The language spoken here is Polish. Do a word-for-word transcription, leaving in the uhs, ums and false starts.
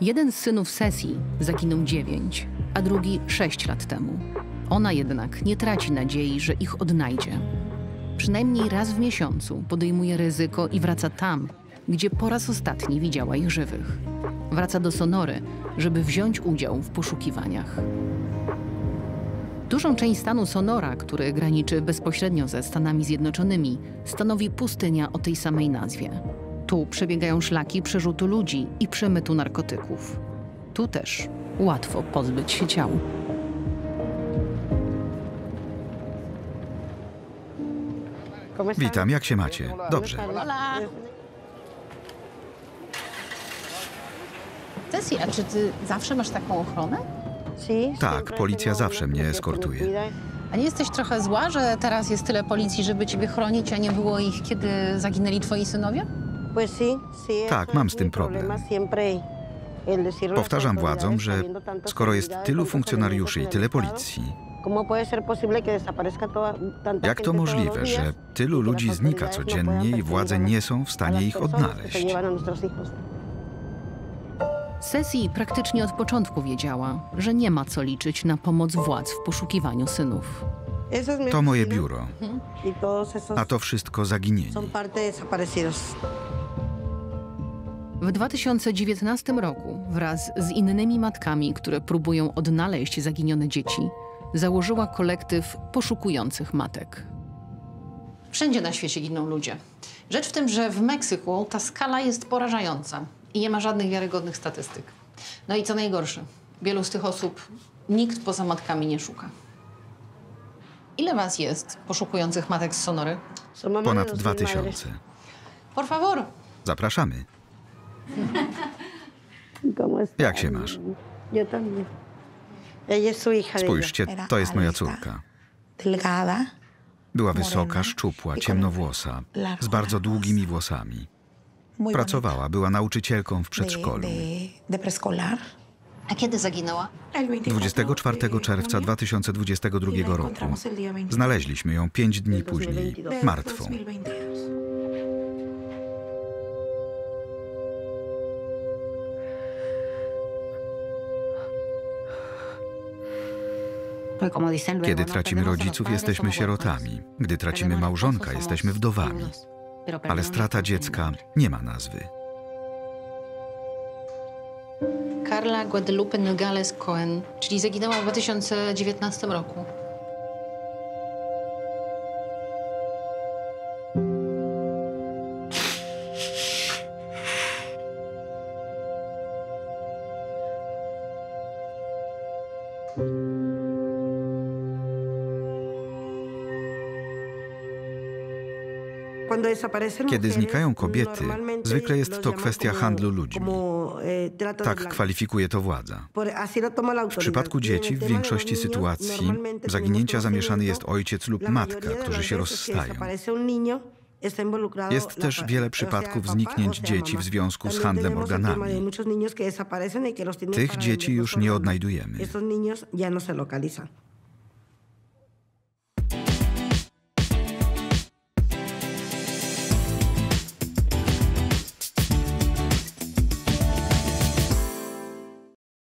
Jeden z synów Ceci zaginął dziewięć, a drugi sześć lat temu. Ona jednak nie traci nadziei, że ich odnajdzie. Przynajmniej raz w miesiącu podejmuje ryzyko i wraca tam, gdzie po raz ostatni widziała ich żywych. Wraca do Sonory, żeby wziąć udział w poszukiwaniach. Dużą część stanu Sonora, który graniczy bezpośrednio ze Stanami Zjednoczonymi, stanowi pustynia o tej samej nazwie. Tu przebiegają szlaki przerzutu ludzi i przemytu narkotyków. Tu też łatwo pozbyć się ciał. Witam, jak się macie? Dobrze. Ceci, a czy ty zawsze masz taką ochronę? Tak, policja zawsze mnie eskortuje. A nie jesteś trochę zła, że teraz jest tyle policji, żeby ciebie chronić, a nie było ich, kiedy zaginęli twoi synowie? Tak, mam z tym problem. Powtarzam władzom, że skoro jest tylu funkcjonariuszy i tyle policji, jak to możliwe, że tylu ludzi znika codziennie i władze nie są w stanie ich odnaleźć? Ceci praktycznie od początku wiedziała, że nie ma co liczyć na pomoc władz w poszukiwaniu synów. To moje biuro, a to wszystko zaginieni. W dwa tysiące dziewiętnastym roku wraz z innymi matkami, które próbują odnaleźć zaginione dzieci, założyła kolektyw poszukujących matek. Wszędzie na świecie giną ludzie. Rzecz w tym, że w Meksyku ta skala jest porażająca. I nie ma żadnych wiarygodnych statystyk. No i co najgorsze, wielu z tych osób nikt poza matkami nie szuka. Ile was jest poszukujących matek z Sonory? Ponad dwa tysiące. Por favor. Zapraszamy. Jak się masz? Spójrzcie, to jest moja córka. Była wysoka, szczupła, ciemnowłosa, z bardzo długimi włosami. Pracowała, była nauczycielką w przedszkolu. A kiedy zaginęła? dwudziestego czwartego czerwca dwa tysiące dwudziestego drugiego roku. Znaleźliśmy ją pięć dni później, martwą. Kiedy tracimy rodziców, jesteśmy sierotami. Gdy tracimy małżonka, jesteśmy wdowami. Ale strata dziecka nie ma nazwy. Carla Guadalupe Nogales Cohen, czyli zaginęła w dwa tysiące dziewiętnastym roku. Kiedy znikają kobiety, zwykle jest to kwestia handlu ludźmi. Tak kwalifikuje to władza. W przypadku dzieci w większości sytuacji w zaginięcia zamieszany jest ojciec lub matka, którzy się rozstają. Jest też wiele przypadków zniknięć dzieci w związku z handlem organami. Tych dzieci już nie odnajdujemy.